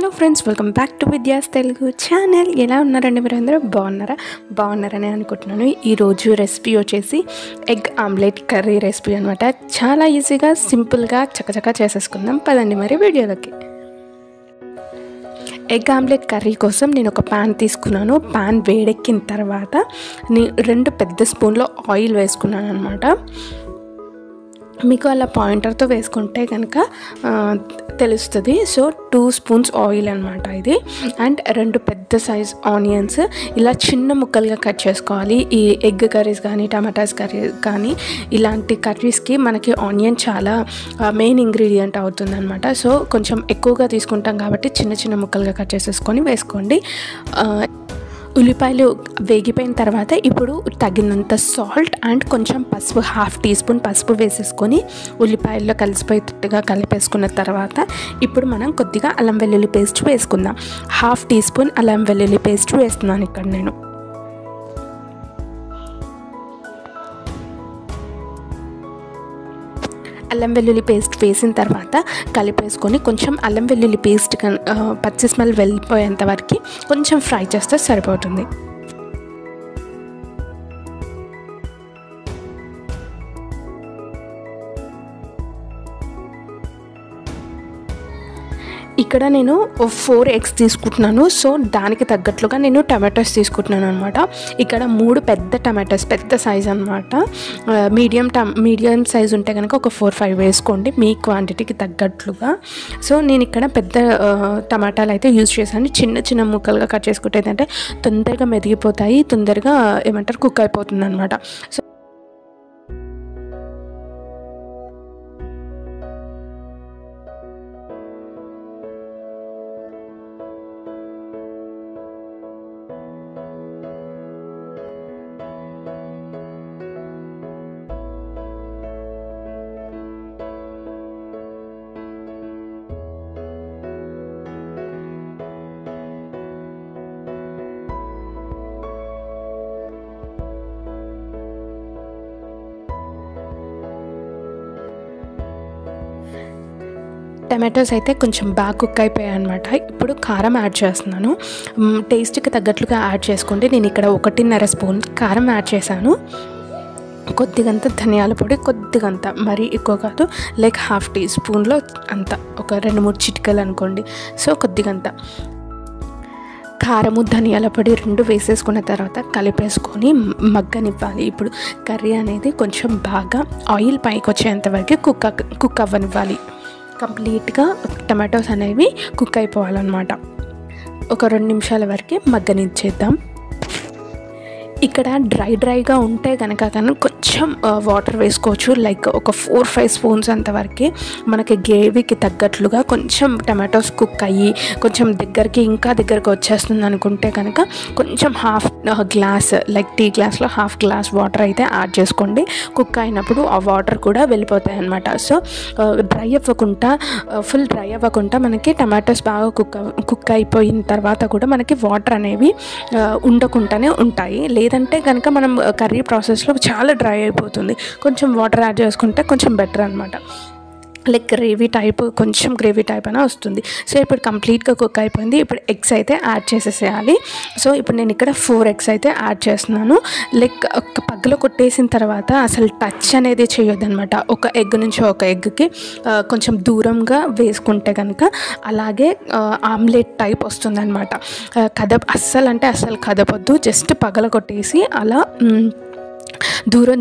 Hello friends, welcome back to Vidya's Telugu channel. ఎలా ఉన్నారండి? మీరు అందరూ బాగున్నారని అనుకుంటున్నాను. ఈరోజు రెసిపీ వచ్చేసి ఎగ్ ఆమ్లెట్ కర్రీ రెసిపీ అనమాట. చాలా ఈజీగా సింపుల్గా చకచకా చేసేసుకుందాం. పదండి మరి వీడియోలోకి. ఎగ్ ఆమ్లెట్ కర్రీ కోసం నేను ఒక ప్యాన్ తీసుకున్నాను. ప్యాన్ వేడెక్కిన తర్వాత నేను 2 పెద్ద స్పూన్ల ఆయిల్ వేసుకున్నాను అనమాట. మీకు అలా పాయింటర్తో వేసుకుంటే కనుక తెలుస్తుంది. సో 2 స్పూన్స్ ఆయిల్ అనమాట ఇది. అండ్ 2 పెద్ద సైజ్ ఆనియన్స్ ఇలా చిన్న ముక్కలుగా కట్ చేసుకోవాలి. ఈ ఎగ్ కర్రీస్ కానీ టమాటాస్ కర్రీ కానీ ఇలాంటి కర్రీస్కి మనకి ఆనియన్ చాలా మెయిన్ ఇంగ్రీడియంట్ అవుతుందన్నమాట. సో కొంచెం ఎక్కువగా తీసుకుంటాం కాబట్టి చిన్న చిన్న ముక్కలుగా కట్ చేసేసుకొని వేసుకోండి. ఉల్లిపాయలు వేగిపోయిన తర్వాత ఇప్పుడు తగినంత సాల్ట్ అండ్ కొంచెం పసుపు, 1/2 టీ స్పూన్ పసుపు వేసేసుకొని ఉల్లిపాయల్లో కలిసిపోయేటట్టుగా కలిపేసుకున్న తర్వాత ఇప్పుడు మనం కొద్దిగా అల్లం వెల్లుల్లి పేస్ట్ వేసుకుందాం. 1/2 టీ స్పూన్ అల్లం వెల్లుల్లి పేస్ట్ వేస్తున్నాను ఇక్కడ నేను. అల్లం వెల్లుల్లి పేస్ట్ వేసిన తర్వాత కలిపేసుకొని కొంచెం అల్లం వెల్లుల్లి పేస్ట్ పచ్చి స్మెల్ వెళ్ళిపోయేంత వరకు కొంచెం ఫ్రై చేస్తే సరిపోతుంది. ఇక్కడ నేను 4 ఎగ్స్ తీసుకుంటున్నాను. సో దానికి తగ్గట్లుగా నేను టమాటోస్ తీసుకుంటున్నాను అనమాట. ఇక్కడ 3 పెద్ద టమాటోస్, పెద్ద సైజ్ అనమాట. మీడియం సైజ్ ఉంటే కనుక ఒక 4-5 వేసుకోండి మీ క్వాంటిటీకి తగ్గట్లుగా. సో నేను ఇక్కడ పెద్ద టమాటాలు అయితే యూజ్ చేశాను. చిన్న చిన్న ముక్కలుగా కట్ చేసుకుంటే ఏంటంటే తొందరగా మెదిగిపోతాయి, తొందరగా ఏమంటారు కుక్ అయిపోతుంది అనమాట. సో టమాటోస్ అయితే కొంచెం బాగా కుక్ అయిపోయాయి అనమాట. ఇప్పుడు కారం యాడ్ చేస్తున్నాను. టేస్ట్కి తగ్గట్లుగా యాడ్ చేసుకోండి. నేను ఇక్కడ 1.5 స్పూన్ కారం యాడ్ చేశాను. కొద్దిగంత ధనియాల పొడి, కొద్దిగంత, మరీ ఎక్కువ కాదు, లైక్ 1/2 టీ స్పూన్లో అంత, ఒక 2-3 చిటికలు అనుకోండి. సో కొద్దిగంత కారము ధనియాల పొడి 2 వేసేసుకున్న తర్వాత కలిపేసుకొని మగ్గనివ్వాలి. ఇప్పుడు కర్రీ అనేది కొంచెం బాగా ఆయిల్ పైకి వచ్చేంత వరకు కుక్ అవ్వనివ్వాలి. కంప్లీట్గా టమాటోస్ అనేవి కుక్ అయిపోవాలన్నమాట. ఒక 2 నిమిషాల వరకే మగ్గనిచ్చేద్దాం. ఇక్కడ డ్రైగా ఉంటే కనుక కొంచెం వాటర్ వేసుకోవచ్చు. లైక్ ఒక 4-5 స్పూన్స్ అంతవరకే మనకి గ్రేవీకి తగ్గట్లుగా కొంచెం టమాటోస్ కుక్ అయ్యి కొంచెం దగ్గరికి, ఇంకా దగ్గరికి వచ్చేస్తుంది అనుకుంటే కనుక కొంచెం 1/2 గ్లాస్, లైక్ టీ గ్లాస్లో 1/2 గ్లాస్ వాటర్ అయితే యాడ్ చేసుకోండి. కుక్ అయినప్పుడు ఆ వాటర్ కూడా వెళ్ళిపోతాయి అన్నమాట. సో ఫుల్ డ్రై అవ్వకుండా మనకి టమాటోస్ బాగా కుక్ అయిపోయిన తర్వాత కూడా మనకి వాటర్ అనేవి ఉండకుండానే ఉంటాయి. లేదంటే కనుక మనం కర్రీ ప్రాసెస్లో చాలా డ్రై అయిపోతుంది. కొంచెం వాటర్ యాడ్ చేసుకుంటే కొంచెం బెటర్ అనమాట. లైక్ కొంచెం గ్రేవీ టైప్ అయినా వస్తుంది. సో ఇప్పుడు కంప్లీట్గా కుక్ అయిపోయింది. ఇప్పుడు ఎగ్స్ అయితే యాడ్ చేసేసేయాలి. సో ఇప్పుడు నేను ఇక్కడ 4 ఎగ్స్ అయితే యాడ్ చేస్తున్నాను. లైక్ ఒక పగ్గలో కొట్టేసిన తర్వాత అసలు టచ్ అనేది చేయొద్దనమాట. ఒక ఎగ్ నుంచి ఒక ఎగ్కి కొంచెం దూరంగా వేసుకుంటే కనుక అలాగే ఆమ్లెట్ టైప్ వస్తుందన్నమాట. అస్సలు కదపొద్దు. జస్ట్ పగల కొట్టేసి అలా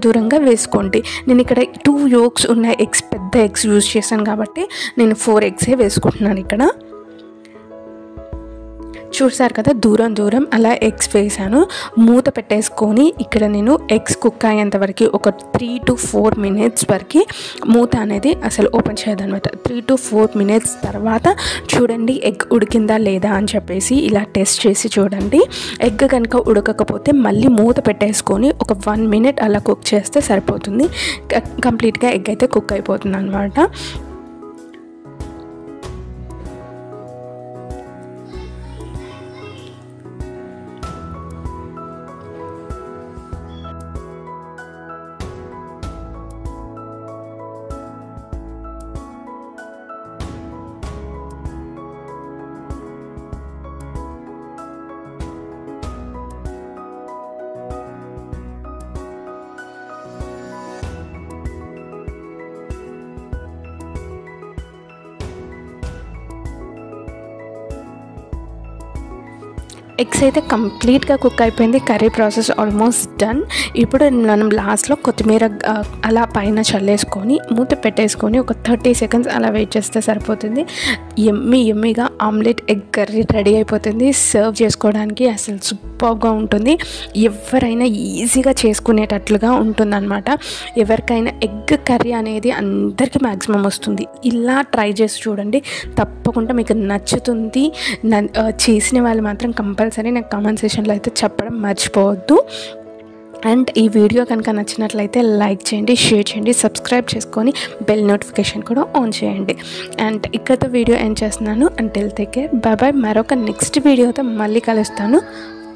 దూరంగా వేసుకోండి. నేను ఇక్కడ 2 yolks ఉన్న ఎగ్స్, పెద్ద ఎగ్స్ యూజ్ చేశాను కాబట్టి నేను 4 ఎగ్సే వేసుకుంటున్నాను ఇక్కడ. చూసారు కదా, దూరం అలా ఎగ్స్ వేసాను. మూత పెట్టేసుకొని ఇక్కడ నేను ఎగ్స్ కుక్ అయ్యేంత వరకు ఒక 3 to 4 minutes వరకు మూత అనేది అసలు ఓపెన్ చేయదనమాట. 3 to 4 minutes తర్వాత చూడండి ఎగ్ ఉడికిందా లేదా అని చెప్పేసి ఇలా టెస్ట్ చేసి చూడండి. ఎగ్ కనుక ఉడకకపోతే మళ్ళీ మూత పెట్టేసుకొని ఒక 1 minute అలా కుక్ చేస్తే సరిపోతుంది. కంప్లీట్గా ఎగ్ అయితే కుక్ అయిపోతుంది అనమాట. ఎగ్స్ అయితే కంప్లీట్గా కుక్ అయిపోయింది. Curry process almost done. ఇప్పుడు మనం లాస్ట్లో కొత్తిమీర అలా పైన చల్లేసుకొని మూత పెట్టేసుకొని ఒక 30 సెకండ్స్ అలా వెయిట్ చేస్తే సరిపోతుంది. ఎమ్మి ఎమ్మిగా ఆమ్లెట్ ఎగ్ కర్రీ రెడీ అయిపోతుంది. సర్వ్ చేసుకోవడానికి అసలు సూపర్గా ఉంటుంది. ఎవరైనా ఈజీగా చేసుకునేటట్లుగా ఉంటుందన్నమాట. ఎవరికైనా ఎగ్ కర్రీ అనేది అందరికీ మ్యాక్సిమం వస్తుంది. ఇలా ట్రై చేసి చూడండి, తప్పకుండా మీకు నచ్చుతుంది. చేసిన వాళ్ళు మాత్రం కంపల్సరీ నాకు కామెంట్ సెషన్లో అయితే చెప్పడం మర్చిపోవద్దు. అండ్ ఈ వీడియో కనుక నచ్చినట్లయితే లైక్ చేయండి, షేర్ చేయండి, సబ్స్క్రైబ్ చేసుకొని బెల్ నోటిఫికేషన్ కూడా ఆన్ చేయండి. అండ్ ఇక్కడతో వీడియో ఎండ్ చేస్తున్నాను. Until take care, bye bye. మరొక నెక్స్ట్ వీడియోతో మళ్ళీ కలుస్తాను.